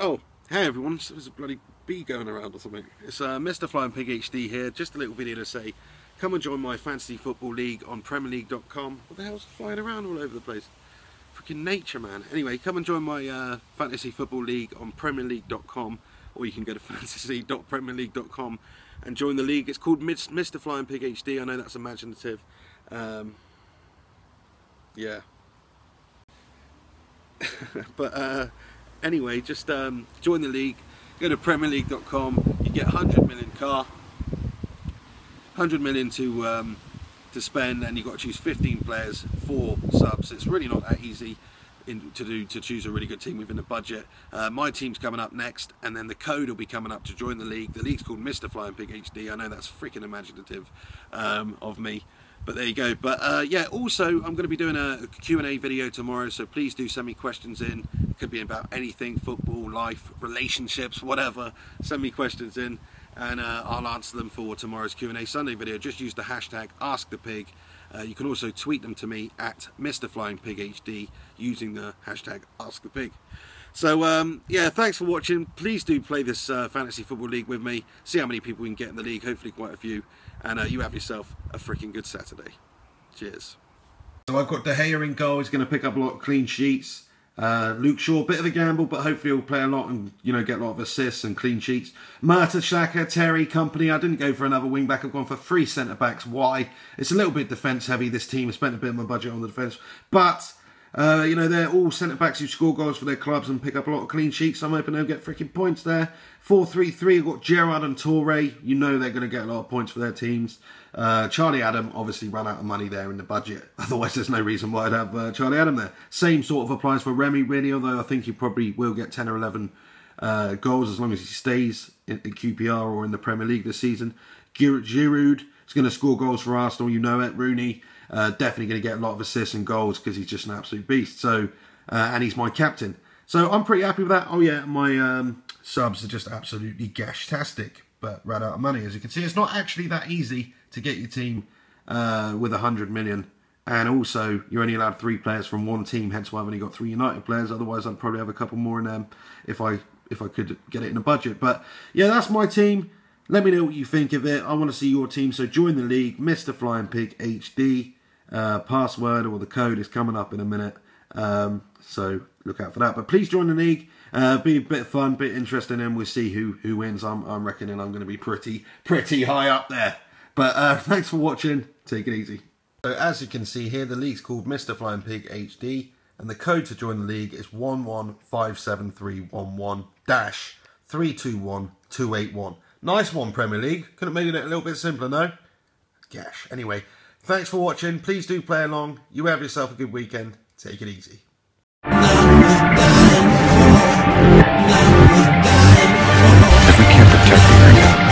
Oh, hey everyone, there's a bloody bee going around or something. It's MrFlyingPigHD here, just a little video to say, come and join my fantasy football league on PremierLeague.com. What the hell's flying around all over the place? Freaking nature, man. Anyway, come and join my fantasy football league on PremierLeague.com, or you can go to fantasy.premierleague.com and join the league. It's called MrFlyingPigHD, I know that's imaginative. Yeah. But anyway, just join the league, go to PremierLeague.com, you get 100 million car, 100 million to spend, and you've got to choose 15 players, 4 subs. It's really not that easy to choose a really good team within the budget. My team's coming up next, and then the code will be coming up to join the league. The league's called MrFlyingPigHD, I know that's freaking imaginative of me. But there you go. But yeah, also I'm going to be doing a Q&A video tomorrow, so please do send me questions in. It could be about anything, football, life, relationships, whatever. Send me questions in and I'll answer them for tomorrow's Q&A Sunday video. Just use the hashtag AskThePig. You can also tweet them to me at MrFlyingPigHD using the hashtag AskThePig. So yeah, thanks for watching. Please do play this fantasy football league with me. See how many people we can get in the league, hopefully quite a few. And you have yourself a freaking good Saturday. Cheers. So I've got De Gea in goal. He's going to pick up a lot of clean sheets. Luke Shaw, bit of a gamble, but hopefully he'll play a lot and, you know, get a lot of assists and clean sheets. Mata, Shaka, Terry, company. I didn't go for another wing back. I've gone for 3 centre backs. Why? It's a little bit defence heavy. This team has spent a bit of my budget on the defence, but you know, they're all centre backs who score goals for their clubs and pick up a lot of clean sheets. I'm hoping they'll get freaking points there. 4-3-3. You've got Gerrard and Toure. You know they're going to get a lot of points for their teams. Charlie Adam obviously ran out of money there in the budget. Otherwise, there's no reason why I'd have Charlie Adam there. Same sort of applies for Remy, really, although I think he probably will get 10 or 11 goals as long as he stays in QPR or in the Premier League this season. Giroud is going to score goals for Arsenal. You know it. Rooney. Definitely going to get a lot of assists and goals because he's just an absolute beast. So, and he's my captain. So I'm pretty happy with that. Oh yeah, my subs are just absolutely gashtastic, but ran out of money. As you can see, it's not actually that easy to get your team with 100 million. And also, you're only allowed 3 players from one team, hence why I've only got 3 United players. Otherwise, I'd probably have a couple more in them if I could get it in a budget. But yeah, that's my team. Let me know what you think of it. I want to see your team. So join the league, MrFlyingPigHD. Password or the code is coming up in a minute, so look out for that. But please join the league, be a bit of fun, bit interesting, and we'll see who wins. I'm reckoning I'm going to be pretty high up there. But thanks for watching, take it easy. So as you can see here, the league's called MrFlyingPigHD, and the code to join the league is 1157311-321281. Nice one, Premier League. Could have made it a little bit simpler, no? Gosh, anyway. Thanks for watching. Please do play along. You have yourself a good weekend. Take it easy. If we can't protect the area,